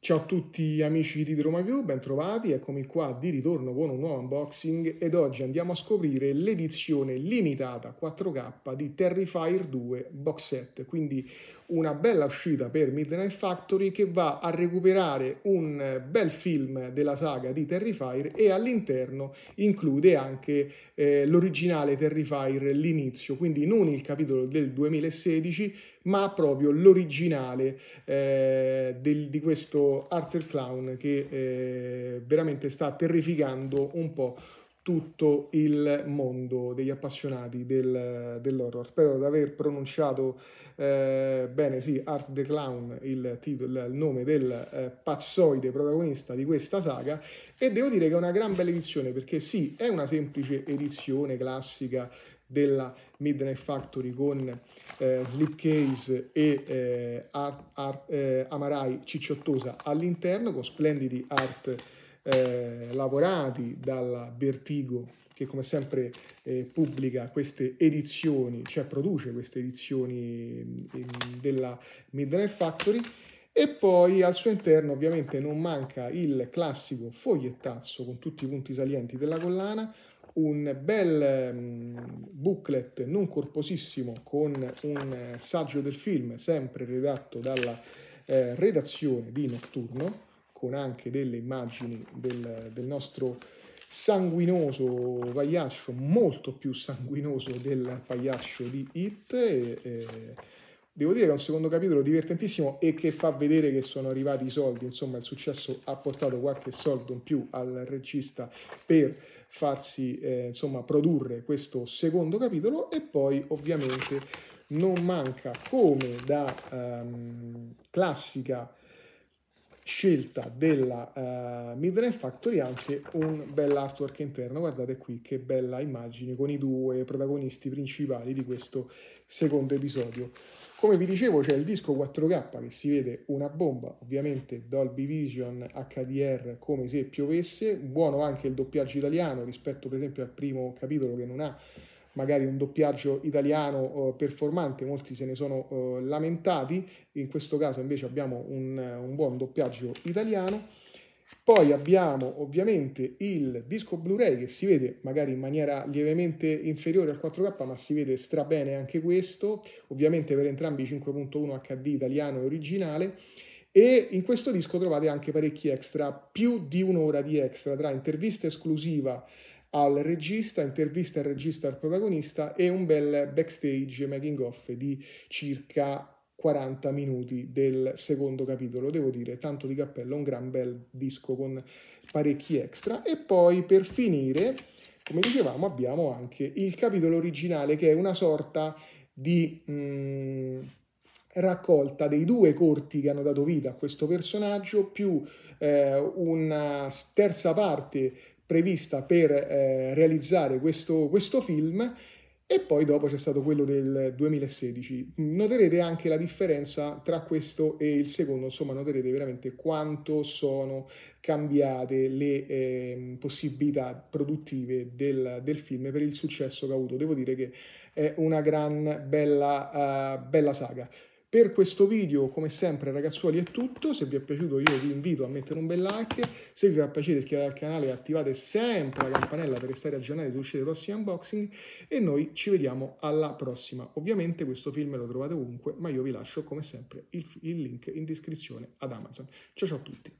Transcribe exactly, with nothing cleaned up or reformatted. Ciao a tutti amici di DarumaView, bentrovati, eccomi qua di ritorno con un nuovo unboxing ed oggi andiamo a scoprire l'edizione limitata quattro K di Terrifier due Box Set, quindi una bella uscita per Midnight Factory che va a recuperare un bel film della saga di Terrifier e all'interno include anche eh, l'originale Terrifier l'inizio, quindi non il capitolo del duemilasedici ma proprio l'originale eh, di questo Art The Clown che eh, veramente sta terrificando un po' tutto il mondo degli appassionati del, dell'horror. Spero di aver pronunciato eh, bene, sì, Art The Clown, il, titolo, il nome del eh, pazzoide protagonista di questa saga, e devo dire che è una gran bella edizione perché sì, è una semplice edizione classica della Midnight Factory con eh, Sleepcase e eh, art, art, eh, Amarai Cicciottosa all'interno, con splendidi art eh, lavorati dalla Vertigo, che come sempre eh, pubblica queste edizioni, cioè produce queste edizioni eh, della Midnight Factory. E poi al suo interno ovviamente non manca il classico fogliettazzo con tutti i punti salienti della collana, un bel booklet non corposissimo con un saggio del film sempre redatto dalla eh, redazione di Nocturno, con anche delle immagini del, del nostro sanguinoso pagliaccio, molto più sanguinoso del pagliaccio di It. E, eh, devo dire che è un secondo capitolo divertentissimo e che fa vedere che sono arrivati i soldi, insomma il successo ha portato qualche soldo in più al regista per farsi eh, insomma produrre questo secondo capitolo. E poi ovviamente non manca, come da ehm, classica scelta della uh, Midnight Factory, anche un bel artwork interno. Guardate qui che bella immagine con i due protagonisti principali di questo secondo episodio. Come vi dicevo, c'è il disco quattro K che si vede una bomba, ovviamente Dolby Vision H D R come se piovesse. Buono anche il doppiaggio italiano rispetto per esempio al primo capitolo, che non ha magari un doppiaggio italiano eh, performante, molti se ne sono eh, lamentati. In questo caso invece abbiamo un, un buon doppiaggio italiano. Poi abbiamo ovviamente il disco Blu-ray che si vede magari in maniera lievemente inferiore al quattro K, ma si vede strabene anche questo, ovviamente per entrambi cinque punto uno H D italiano e originale. E in questo disco trovate anche parecchi extra, più di un'ora di extra tra intervista esclusiva al regista, intervista al regista al protagonista e un bel backstage making off di circa quaranta minuti del secondo capitolo. Devo dire, tanto di cappello, un gran bel disco con parecchi extra. E poi per finire, come dicevamo, abbiamo anche il capitolo originale, che è una sorta di mh, raccolta dei due corti che hanno dato vita a questo personaggio, più eh, una terza parte prevista per eh, realizzare questo, questo film. E poi dopo c'è stato quello del duemilasedici. Noterete anche la differenza tra questo e il secondo, insomma noterete veramente quanto sono cambiate le eh, possibilità produttive del, del film per il successo che ha avuto. Devo dire che è una gran bella, uh, bella saga. Per questo video, come sempre ragazzuoli, è tutto. Se vi è piaciuto io vi invito a mettere un bel like, se vi fa piacere iscrivetevi al canale e attivate sempre la campanella per restare aggiornati su uscite dei prossimi unboxing, e noi ci vediamo alla prossima. Ovviamente questo film lo trovate ovunque, ma io vi lascio come sempre il, il link in descrizione ad Amazon. Ciao ciao a tutti!